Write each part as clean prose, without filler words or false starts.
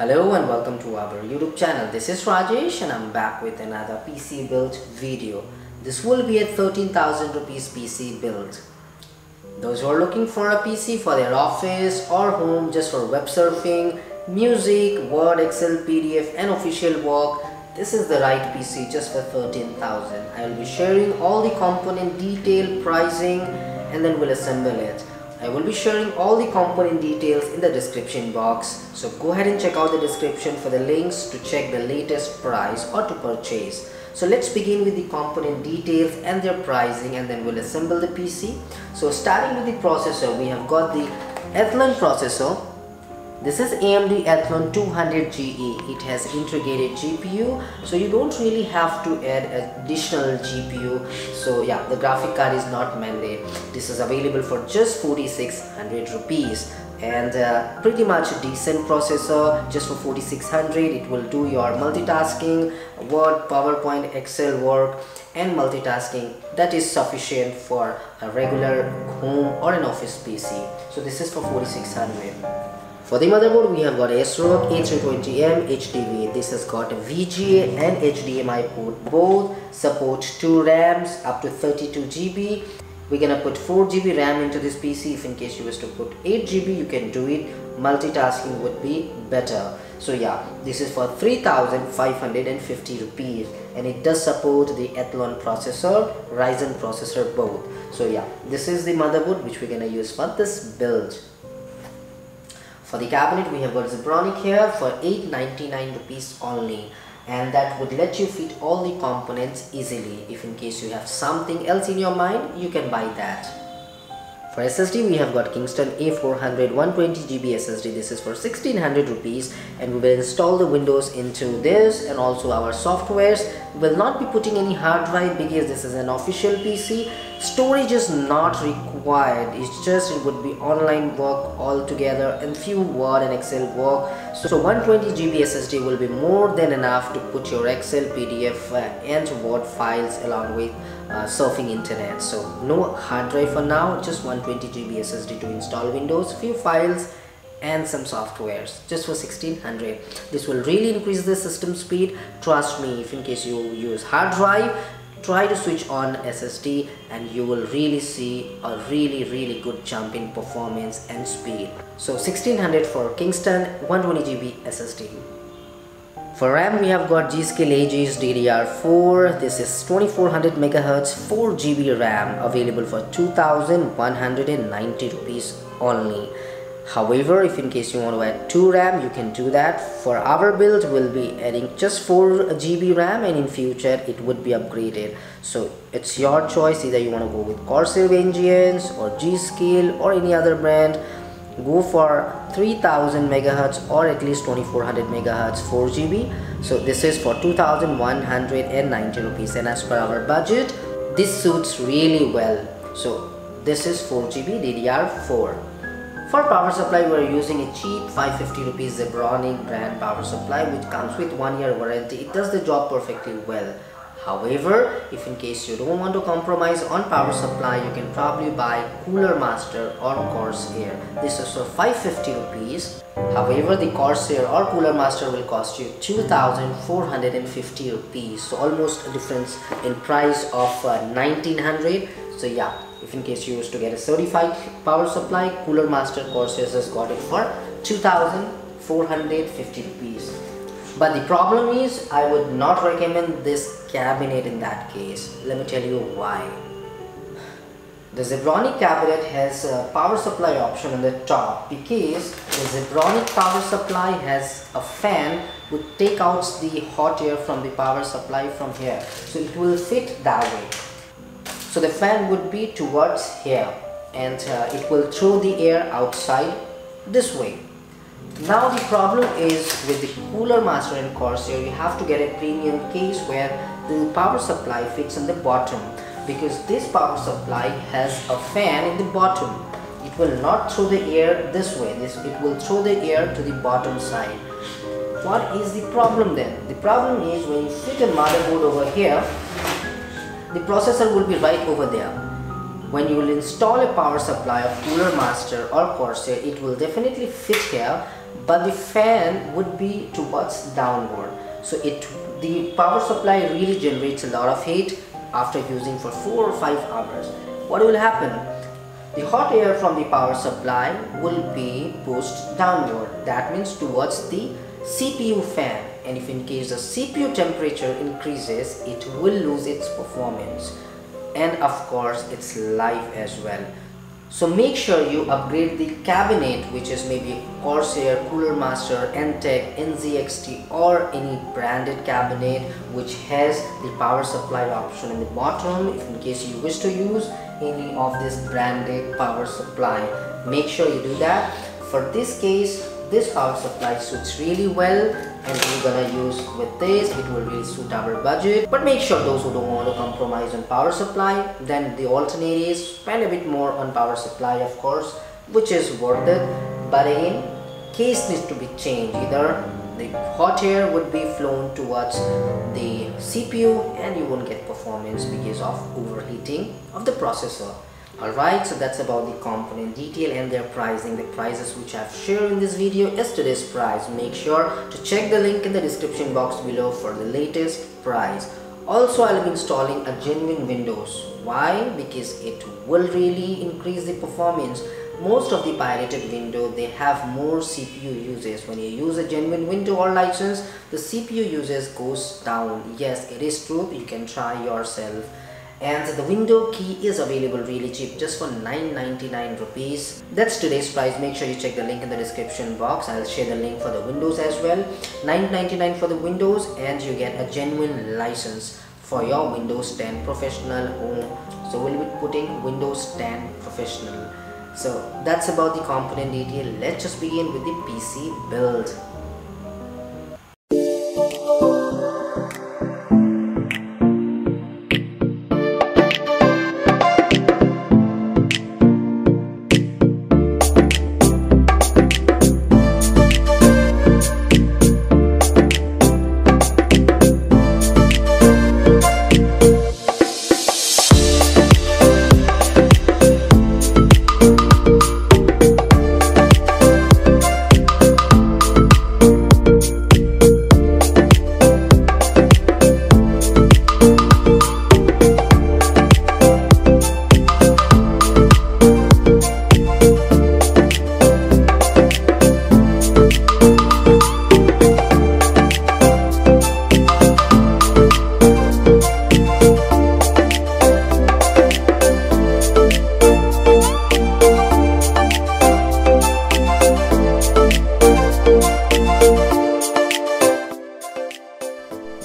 Hello and welcome to our YouTube channel. This is Rajesh and I'm back with another PC build video. This will be a 13,000 rupees PC build. Those who are looking for a PC for their office or home just for web surfing, music, Word, Excel, PDF and official work, this is the right PC just for 13,000. I will be sharing all the component detail, pricing and then we'll assemble it. I will be sharing all the component details in the description box, so go ahead and check out the description for the links to check the latest price or to purchase. So let's begin with the component details and their pricing and then we'll assemble the PC. So starting with the processor, we have got the Athlon processor. This is AMD Athlon 200 GE. It has integrated GPU, so you don't really have to add additional GPU. So yeah, the graphic card is not mandated. This is available for just 4,600 rupees and pretty much a decent processor. Just for 4,600, it will do your multitasking, Word, PowerPoint, Excel work and multitasking. That is sufficient for a regular home or an office PC. So this is for 4,600. For the motherboard, we have got ASRock A320M HDV. This has got a VGA and HDMI port both, support 2 RAMs up to 32GB. We're gonna put 4GB RAM into this PC. If in case you wish to put 8GB, you can do it. Multitasking would be better. So yeah, this is for 3,550 rupees and it does support the Athlon processor, Ryzen processor both. So yeah, this is the motherboard which we're gonna use for this build. For the cabinet, we have got Zebronic here for 899 rupees only, and that would let you fit all the components easily. If in case you have something else in your mind, you can buy that. For SSD, we have got Kingston A400 120GB SSD. This is for 1600 rupees and we will install the Windows into this and also our softwares. We will not be putting any hard drive because this is an official PC. Storage is not required. It's just it would be online work altogether and few Word and Excel work. So 120GB SSD will be more than enough to put your Excel, PDF and Word files along with surfing internet. So no hard drive for now, just 120GB SSD to install Windows, few files and some softwares, just for 1600. This will really increase the system speed. Trust me, if in case you use hard drive, try to switch on SSD and you will really see a really good jump in performance and speed. So 1600 for Kingston 120GB SSD. For RAM, we have got G Skill Aegis DDR4. This is 2400 MHz 4GB RAM, available for 2,190 rupees only. However, if in case you want to add 2 RAM, you can do that. For our build, we'll be adding just 4GB RAM and in future it would be upgraded. So it's your choice, either you want to go with Corsair Vengeance or G Skill or any other brand. Go for 3000 megahertz or at least 2400 megahertz 4GB. So this is for 2190 rupees and as per our budget this suits really well. So this is 4GB DDR4. For power supply, we are using a cheap 550 rupees Zebronic brand power supply which comes with 1-year warranty. It does the job perfectly well. However, if in case you don't want to compromise on power supply, you can probably buy Cooler Master or Corsair. This is for 550 rupees. However, the Corsair or Cooler Master will cost you 2,450 rupees. So almost a difference in price of 1,900. So yeah, if in case you used to get a certified power supply, Cooler Master Corsair has got it for 2,450 rupees. But the problem is, I would not recommend this cabinet in that case. Let me tell you why. The Zebronic cabinet has a power supply option on the top because the Zebronic power supply has a fan which takes out the hot air from the power supply from here. So it will fit that way. So the fan would be towards here and it will throw the air outside this way. Now the problem is with the Cooler Master and Corsair, you have to get a premium case where the power supply fits on the bottom because this power supply has a fan in the bottom. It will not throw the air this way, it will throw the air to the bottom side. What is the problem then? The problem is when you fit a motherboard over here, the processor will be right over there. When you will install a power supply of Cooler Master or Corsair, it will definitely fit here but the fan would be towards downward. So the power supply really generates a lot of heat after using for 4 or 5 hours. What will happen? The hot air from the power supply will be pushed downward, that means towards the CPU fan, and if in case the CPU temperature increases, it will lose its performance and of course its life as well. So make sure you upgrade the cabinet, which is maybe Corsair, Cooler Master, Antec, NZXT or any branded cabinet which has the power supply option in the bottom. If in case you wish to use any of this branded power supply, make sure you do that. For this case, this power supply suits really well and we're gonna use with this. It will really suit our budget, but make sure those who don't want to compromise on power supply, then the alternate is spend a bit more on power supply, of course, which is worth it. But again, case needs to be changed. Either the hot air would be flown towards the CPU and you won't get performance because of overheating of the processor. Alright, so that's about the component detail and their pricing. The prices which I've shared in this video is today's price. Make sure to check the link in the description box below for the latest price. Also, I'll be installing a genuine Windows. Why? Because it will really increase the performance. Most of the pirated window, they have more CPU uses. When you use a genuine window or license, the CPU uses goes down. Yes, it is true. You can try yourself. And the window key is available really cheap, just for 999 rupees. That's today's price. Make sure you check the link in the description box. I'll share the link for the Windows as well. 999 for the Windows, and you get a genuine license for your Windows 10 Professional Home. So we'll be putting Windows 10 Professional. So that's about the component detail. Let's just begin with the PC build.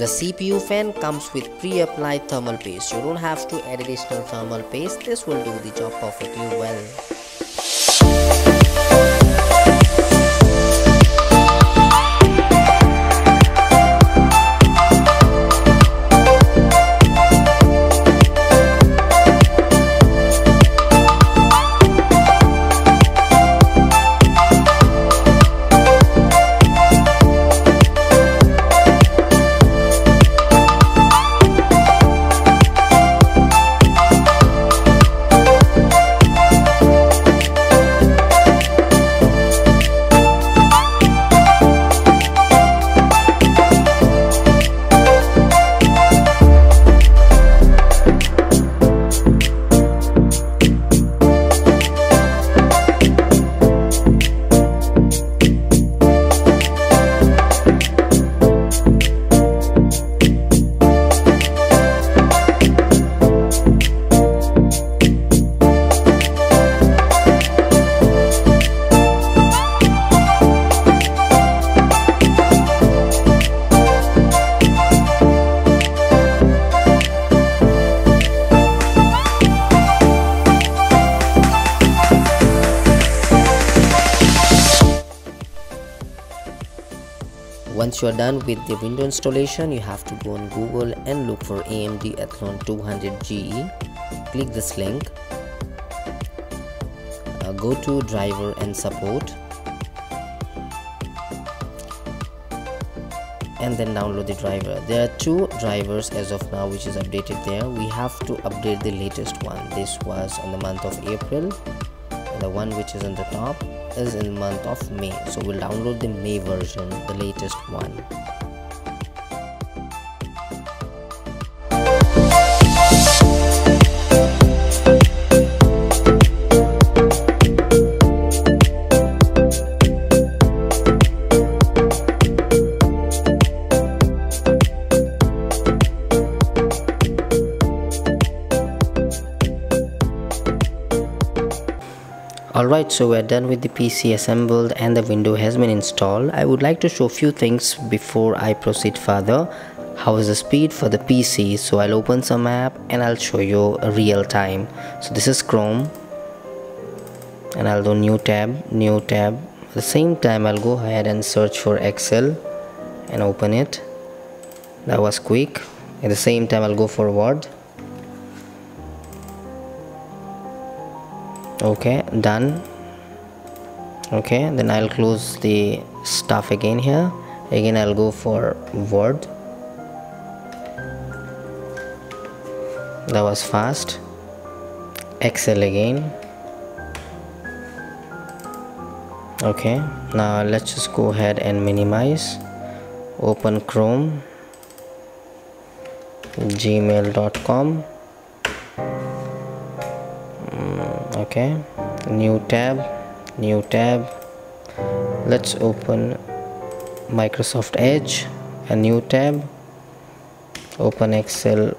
The CPU fan comes with pre-applied thermal paste. You don't have to add additional thermal paste. This will do the job perfectly well. Once you are done with the window installation, you have to go on Google and look for AMD Athlon 200 GE. Click this link, go to driver and support, and then download the driver. There are 2 drivers as of now which is updated there. We have to update the latest one. This was on the month of April. the one which is on the top is in the month of May, so we'll download the May version, the latest one. Alright, so we're done with the PC assembled and the window has been installed. I would like to show few things before I proceed further. How is the speed for the PC? So I'll open some app and I'll show you a real time. So this is Chrome and I'll do new tab. At the same time I'll go ahead and search for Excel and open it. That was quick. At the same time I'll go for Word. Okay, done. Okay, then I'll close the stuff again here. Again I'll go for Word. That was fast. Excel again. Okay, now let's just go ahead and minimize. Open Chrome, gmail.com. Okay, new tab, let's open Microsoft Edge, a new tab, open Excel.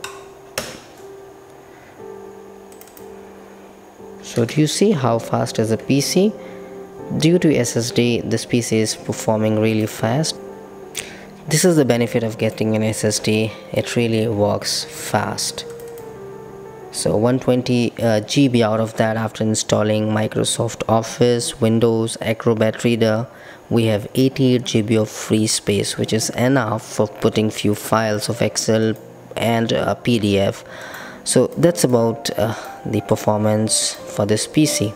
So do you see how fast is the PC? Due to SSD, this PC is performing really fast. This is the benefit of getting an SSD, it really works fast. So 120 GB out of that after installing Microsoft Office, Windows, Acrobat Reader. We have 88 GB of free space, which is enough for putting few files of Excel and PDF. So that's about the performance for this PC.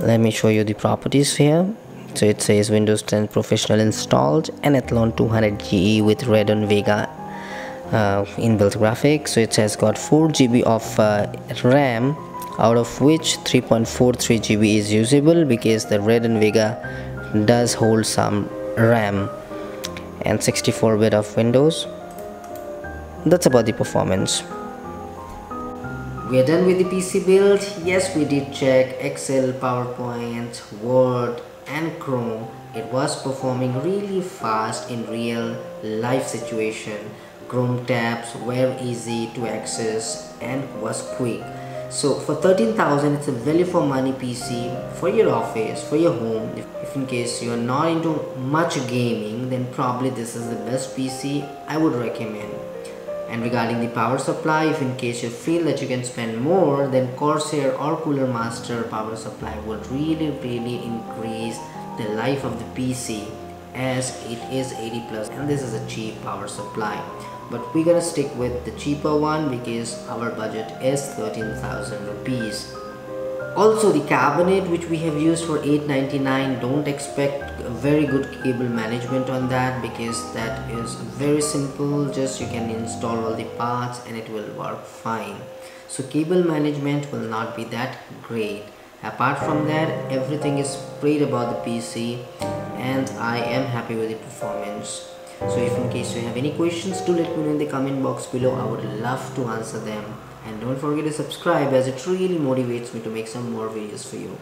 Let me show you the properties here. So it says Windows 10 Professional installed and Athlon 200 GE with Radeon Vega inbuilt graphics. So it has got 4 GB of RAM, out of which 3.43 GB is usable because the Radeon Vega does hold some RAM, and 64-bit of Windows. That's about the performance. We are done with the PC build. Yes, we did check Excel, PowerPoint, Word and Chrome. It was performing really fast in real life situation. Chrome tabs were easy to access and was quick. So for 13,000, it's a value for money PC for your office, for your home. If in case you're not into much gaming, then probably this is the best PC I would recommend. And regarding the power supply, if in case you feel that you can spend more, then Corsair or Cooler Master power supply will really increase the life of the PC, as it is 80+ and this is a cheap power supply. But we're gonna stick with the cheaper one because our budget is 13,000 rupees. Also the cabinet which we have used for 899, don't expect very good cable management on that because that is very simple, just you can install all the parts and it will work fine. So cable management will not be that great. Apart from that, everything is great about the PC and I am happy with the performance. So if in case you have any questions, do let me know in the comment box below. I would love to answer them. And don't forget to subscribe as it really motivates me to make some more videos for you.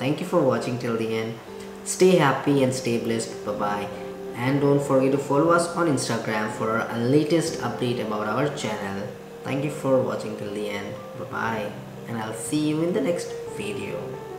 Thank you for watching till the end. Stay happy and stay blessed. Bye-bye. And don't forget to follow us on Instagram for our latest update about our channel. Thank you for watching till the end. Bye-bye. And I'll see you in the next video.